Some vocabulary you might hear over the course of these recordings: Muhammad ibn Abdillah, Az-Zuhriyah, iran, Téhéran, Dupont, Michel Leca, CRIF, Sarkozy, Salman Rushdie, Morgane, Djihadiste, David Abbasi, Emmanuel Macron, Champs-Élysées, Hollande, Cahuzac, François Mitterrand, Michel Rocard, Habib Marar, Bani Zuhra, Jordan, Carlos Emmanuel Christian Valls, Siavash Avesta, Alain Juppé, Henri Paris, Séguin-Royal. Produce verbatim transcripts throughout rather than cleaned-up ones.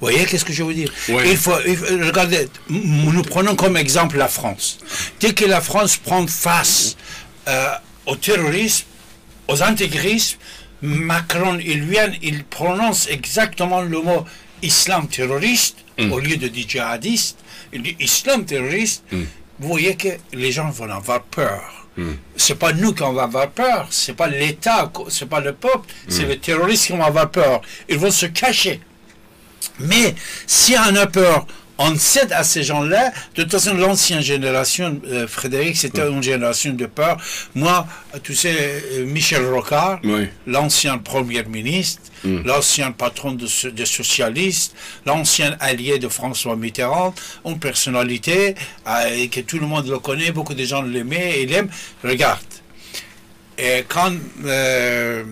Vous voyez qu'est-ce que je veux dire? Ouais. Il faut, il faut, regardez, nous prenons comme exemple la France. Dès que la France prend face euh, au terrorisme, aux intégristes, Macron, il vient, il prononce exactement le mot islam terroriste, mm. au lieu de dire djihadiste, il dit islam terroriste, mm. vous voyez que les gens vont avoir peur. Mm. C'est pas nous qu'on va avoir peur, c'est pas l'État, c'est pas le peuple, mm. c'est les terroristes qui vont avoir peur. Ils vont se cacher. Mais si on a peur, on cède à ces gens-là. De toute façon, l'ancienne génération, euh, Frédéric, c'était oui. une génération de peur. Moi, tu sais, euh, Michel Rocard, oui. l'ancien Premier ministre, mm. l'ancien patron des de socialistes, l'ancien allié de François Mitterrand, une personnalité euh, et que tout le monde le connaît, beaucoup de gens l'aimaient et l'aiment. Regarde, et quand euh,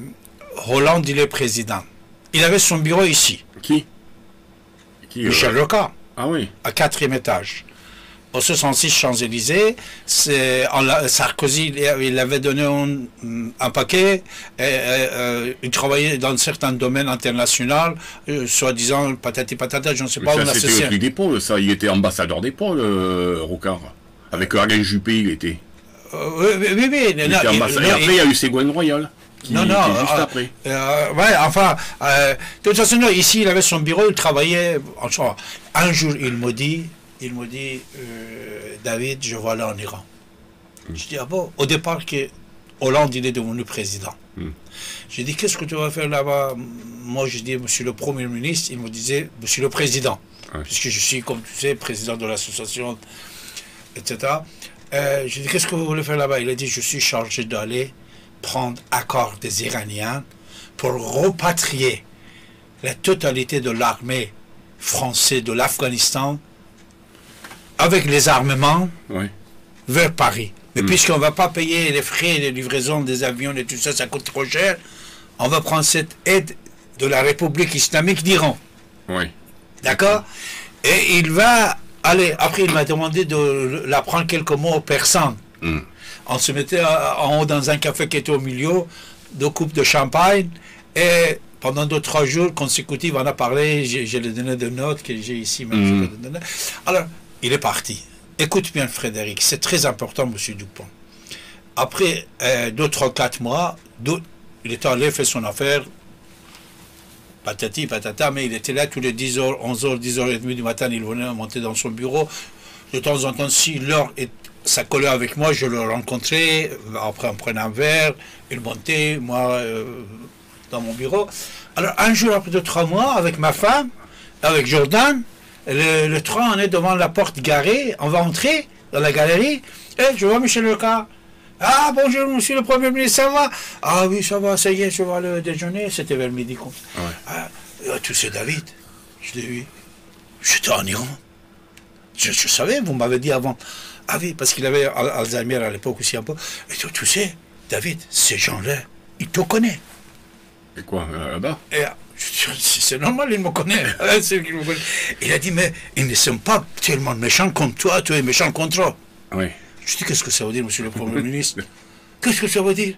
Hollande il est président, il avait son bureau ici. Qui? Qui Michel euh... Rocard. Ah oui. À quatrième étage. Au soixante-six Champs-Élysées, Sarkozy, il avait donné un, un paquet, et, et, et, il travaillait dans certains domaines internationaux, euh, soi-disant patati patata, je ne sais pas. C'était au truc des pôles, ça, il était ambassadeur des pôles, euh, Rocard. Avec Alain Juppé, il était. Euh, oui, oui, oui. Il non, était il, non, et après, il y a eu Séguin-Royal. Non, non, juste euh, après. Euh, ouais, enfin, euh, de toute façon, non, ici, il avait son bureau, il travaillait. En, un jour, il me dit, il me dit, euh, David, je vais aller en Iran. Mm. Je dis, ah bon, au départ, que Hollande, il est devenu président. Mm. Je dis, qu'est-ce que tu vas faire là-bas? Moi, je dis, monsieur le Premier ministre, il me disait, monsieur le président, ouais. puisque je suis, comme tu sais, président de l'association, et cetera. Euh, je dis, qu'est-ce que vous voulez faire là-bas? Il a dit, je suis chargé d'aller prendre accord des Iraniens pour repatrier la totalité de l'armée française de l'Afghanistan avec les armements oui. vers Paris. Mais mm. puisqu'on ne va pas payer les frais de livraison des avions et tout ça, ça coûte trop cher, on va prendre cette aide de la République islamique d'Iran. Oui. D'accord? Et il va aller. Après, il m'a demandé de l'apprendre quelques mots aux personnes. Mm. On se mettait en haut dans un café qui était au milieu, deux coupes de champagne, et pendant deux, trois jours consécutifs, on a parlé, je lui ai donné des notes que j'ai ici. Même mmh. Alors, il est parti. Écoute bien Frédéric, c'est très important, monsieur Dupont. Après euh, deux, trois, quatre mois, deux, il était allé faire son affaire, patati, patata, mais il était là tous les dix heures, onze heures, dix heures trente du matin, il venait monter dans son bureau. De temps en temps, si l'heure est ça collait avec moi, je le rencontrais, après on prenait un verre, il montait, moi, euh, dans mon bureau. Alors, un jour, après deux, trois mois, avec ma femme, avec Jordan, le, le train, on est devant la porte garée, on va entrer dans la galerie, et je vois Michel Leca. Ah, bonjour, monsieur le Premier ministre, ça va? Ah oui, ça va, ça y est, je vais aller déjeuner, c'était vers midi. Quoi. Ouais. Ah, tu sais, David, je l'ai vu, j'étais en Iran. Je, je savais, vous m'avez dit avant. Ah oui, parce qu'il avait Alzheimer à l'époque aussi un peu. Et tu, tu sais, David, ces gens-là, ils te connaissent. Et quoi, là-bas? C'est normal, ils me connaissent. Il a dit, mais ils ne sont pas tellement méchants comme toi, tu es méchant contre eux. Oui. Je dis, qu'est-ce que ça veut dire, monsieur le Premier ministre? Qu'est-ce que ça veut dire?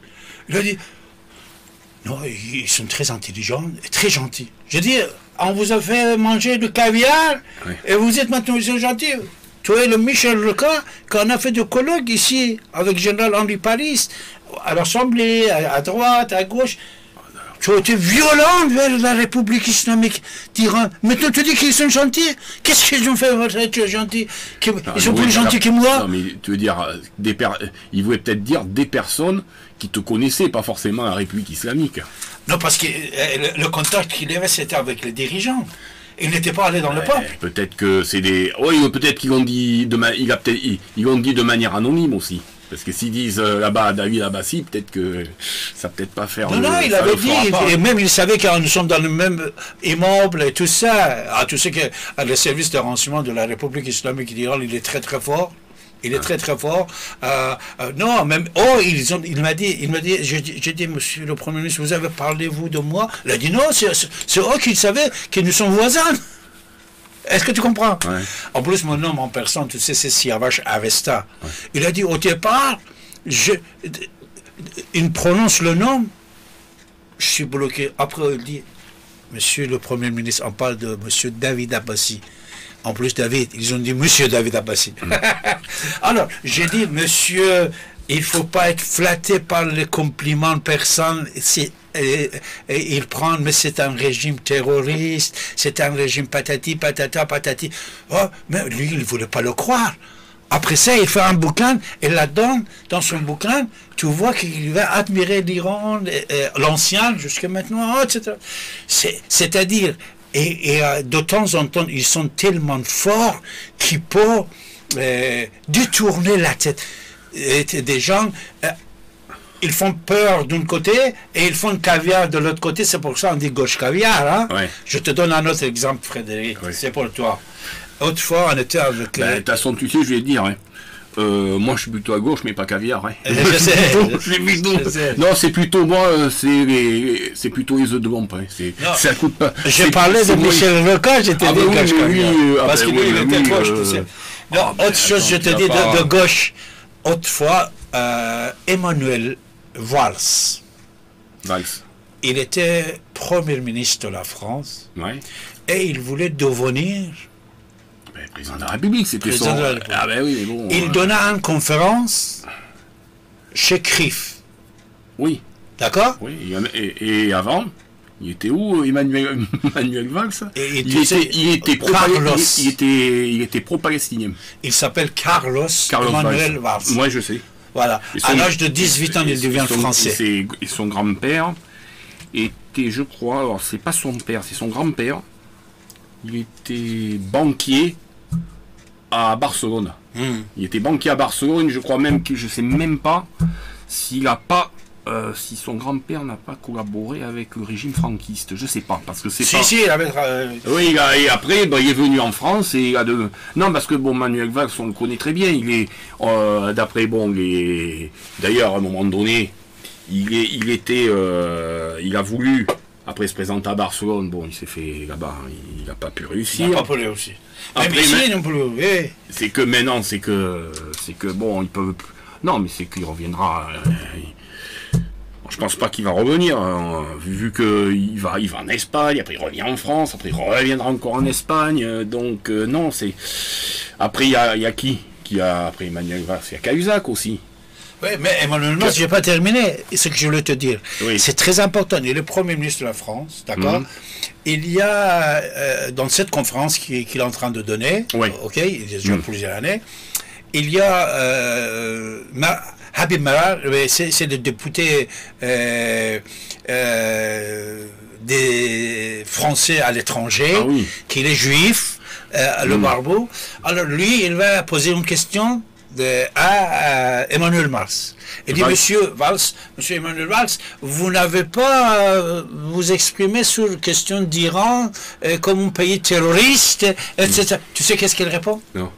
Il a dit, non, ils sont très intelligents et très gentils. Je dis, on vous a fait manger du caviar oui. et vous êtes maintenant monsieur gentil. Tu es le Michel Leca qu'on a fait de colloque ici avec le général Henri Paris, à l'Assemblée, à, à droite, à gauche. Oh, tu as été violent vers la République islamique d'Iran. Maintenant tu dis qu'ils sont gentils. Qu'est-ce qu'ils ont fait votre tu es gentil? Ils non, sont plus gentils la... que moi. Non, mais tu veux dire, des per... il voulait peut-être dire des personnes qui te connaissaient, pas forcément la République islamique. Non, parce que euh, le contact qu'il avait, c'était avec les dirigeants. Il n'était pas allé dans ouais, le peuple. Peut-être que c'est des. Oui, peut-être qu'ils l'ont dit de ma... il a peut-être ils l'ont dit de manière anonyme aussi. Parce que s'ils disent euh, là-bas David Abbasi, peut-être que ça peut-être pas faire. Non, le... non, il avait dit, et même il savait que nous sommes dans le même immeuble et tout ça. Ah, tu sais que le service de renseignement de la République islamique d'Iran, il est très très fort. Il est ah. très très fort. Euh, euh, non, même oh, ils ont, il m'a dit, il m'a dit, j'ai dit, monsieur le Premier ministre, vous avez parlé vous de moi. Il a dit non, c'est eux qui savaient que nous sommes voisins. Est-ce que tu comprends? Ouais. En plus, mon nom en personne, tu sais, c'est Siavash Avesta. Ouais. Il a dit au départ, je, il prononce le nom, je suis bloqué. Après, il dit, Monsieur le Premier ministre, on parle de Monsieur David Abbasi. En plus, David, ils ont dit Monsieur David Abbasi. Mmh. Alors, j'ai dit, monsieur, il ne faut pas être flatté par les compliments de personne. C'est Et, et ils prennent, mais c'est un régime terroriste, c'est un régime patati, patata, patati. Oh, mais lui, il ne voulait pas le croire. Après ça, il fait un bouquin, et là-dedans, dans son bouquin, tu vois qu'il va admirer l'Iran, l'ancien, jusqu'à maintenant, et cetera. C'est-à-dire, et, et de temps en temps, ils sont tellement forts qu'ils peuvent euh, détourner la tête et, des gens. Euh, Ils font peur d'un côté et ils font caviar de l'autre côté. C'est pour ça qu'on dit gauche caviar. Hein? Oui. Je te donne un autre exemple, Frédéric. Oui. C'est pour toi. Autrefois, on était avec... Ben, de toute façon, tu sais, je vais te dire. Hein. Euh, moi, je suis plutôt à gauche, mais pas caviar. Hein. Je sais. plutôt, plutôt... je sais. Non, c'est plutôt moi, c'est plutôt les œufs de bombe. Hein. Ça coûte pas. Je parlais de Michel Leca, j'étais ah, dit ben, gauche caviar. Oui, parce ah, ben, qu'il oui, était oui, gauche, euh... tu sais. Non, ah, ben, autre chose, attends, je te dis pas... de, de gauche. Autrefois, euh, Emmanuel... Valls. Valls. Il était Premier ministre de la France. Ouais. Et il voulait devenir... Mais président de la République, c'était son... Ah ben oui, mais bon... Il euh... donna une conférence chez C R I F. Oui. D'accord. Oui, et, et avant, il était où, Emmanuel, Emmanuel Valls? Et, et il, était, était, il était pro-palestinien. Il, était, il, était pro il s'appelle Carlos, Carlos Emmanuel Valls. Moi, ouais, je sais. Voilà. Son, à l'âge de dix-huit ans, il devient son, français. Et son grand-père était, je crois, alors c'est pas son père, c'est son grand-père. Il était banquier à Barcelone. Mmh. Il était banquier à Barcelone. Je crois même que je sais même pas s'il a pas, euh, si son grand-père n'a pas collaboré avec le régime franquiste. Je sais pas parce que c'est. Si pas... si. Avait... Oui. A, et après, ben, il est venu en France et il a de. Non, parce que bon, Manuel Valls, on le connaît très bien. Il est. Euh, d'après bon les d'ailleurs à un moment donné il est il était euh, il a voulu après se présenter à Barcelone, bon il s'est fait là-bas, il n'a pas pu réussir, il n'a pas pu réussir après mais... c'est que maintenant c'est que c'est que bon ils peuvent non mais c'est qu'il reviendra euh, il... Je pense pas qu'il va revenir, hein, vu qu'il va, il va en Espagne, après il revient en France, après il reviendra encore en Espagne, donc euh, non c'est après il y a, y a qui A, après Emmanuel Valls, il y a Cahuzac aussi. Oui, mais Emmanuel Valls, je n'ai pas terminé ce que je voulais te dire. Oui. C'est très important. Il est le Premier ministre de la France, d'accord. Mmh. Il y a, euh, dans cette conférence qu'il est en train de donner, oui. Ok, il y a déjà mmh. plusieurs années, il y a euh, Ma, Habib Marar, c'est le député euh, euh, des Français à l'étranger, ah, oui. qu'il est juif. Euh, le mmh. barbeau. Alors lui, il va poser une question de, à, à Emmanuel Valls. Il dit, Monsieur Valls, Monsieur Emmanuel Valls, vous n'avez pas euh, vous exprimer sur la question d'Iran euh, comme un pays terroriste, et cetera. Mmh. Tu sais qu'est-ce qu'il répond? Non.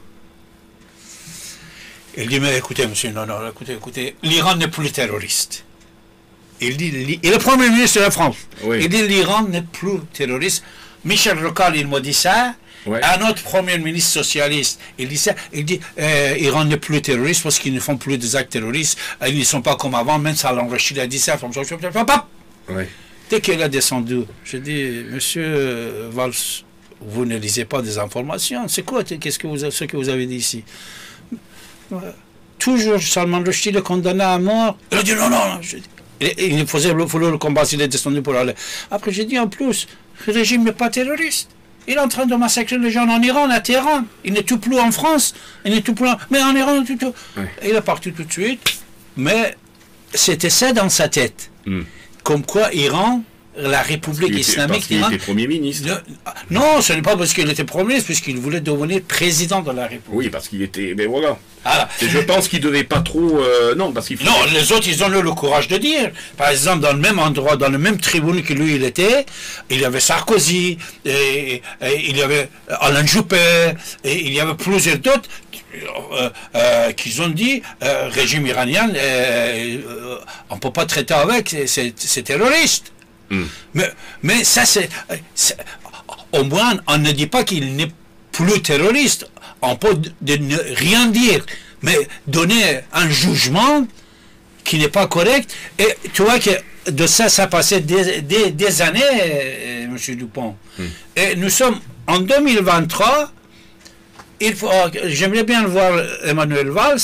Il dit, mais écoutez, monsieur, non, non, écoutez, écoutez, l'Iran n'est plus terroriste. Il dit, il est Premier ministre de la France. Oui. Il dit, l'Iran n'est plus terroriste. Michel Rocard, il m'a dit ça. Ouais. Un autre Premier ministre socialiste, il dit ça, il dit euh, Iran n'est plus terroriste parce qu'ils ne font plus des actes terroristes, ils ne sont pas comme avant, même ça l'enrichit, il a dit ça, ouais. Dès qu'il a descendu, je dis, Monsieur Valls, vous ne lisez pas des informations, c'est quoi qu'est-ce que vous, ce que vous avez dit ici? Ouais. Toujours Salman Rushdie le condamné à mort, il a dit non, non, non. Je dis, il, il faisait le, le combat, il est descendu pour aller. Après j'ai dit en plus, le régime n'est pas terroriste. Il est en train de massacrer les gens en Iran, à Téhéran. Il n'est tout plus en France, il n'est tout plus en... Mais en Iran, tout, tout. Oui. Il est parti tout de suite. Mais c'était ça dans sa tête. Mm. Comme quoi, Iran, la République parce islamique d'Iran... Il était Premier ministre. Le... Non, ce n'est pas parce qu'il était Premier ministre, puisqu'il voulait devenir président de la République. Oui, parce qu'il était... Mais voilà. Ah. Et je pense qu'il ne devait pas trop... Euh... Non, parce qu'il faut... Non, les autres, ils ont eu le courage de dire. Par exemple, dans le même endroit, dans le même tribune que lui, il était, il y avait Sarkozy, et, et il y avait Alain Juppé, et il y avait plusieurs d'autres euh, euh, qui ont dit, euh, régime iranien, euh, euh, on ne peut pas traiter avec, c'est terroriste. Mm. Mais, mais ça, c'est... Au moins, on ne dit pas qu'il n'est plus terroriste. On peut de ne rien dire, mais donner un jugement qui n'est pas correct. Et tu vois que de ça, ça passait des, des, des années, euh, M. Dupont. Mmh. Et nous sommes en deux mille vingt-trois. Il faut, j'aimerais bien voir Emmanuel Valls,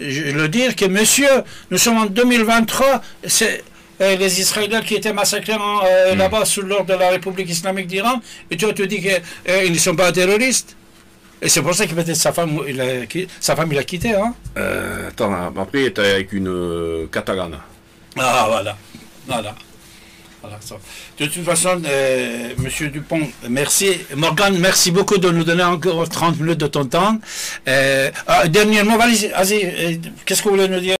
je, le dire que, monsieur, nous sommes en deux mille vingt-trois, c'est euh, les Israéliens qui étaient massacrés euh, mmh. là-bas sous l'ordre de la République islamique d'Iran, et toi tu dis qu'ils euh, ne sont pas terroristes. Et c'est pour ça que peut-être sa femme, il a, qui, sa femme, il a quitté, hein. Euh, attends, après il était avec une euh, Catalane. Ah, voilà. Voilà. Voilà ça. De toute façon, euh, M. Dupont, merci. Morgane, merci beaucoup de nous donner encore trente minutes de ton temps. Euh, ah, dernier mot, vas-y, vas-y, qu'est-ce que vous voulez nous dire?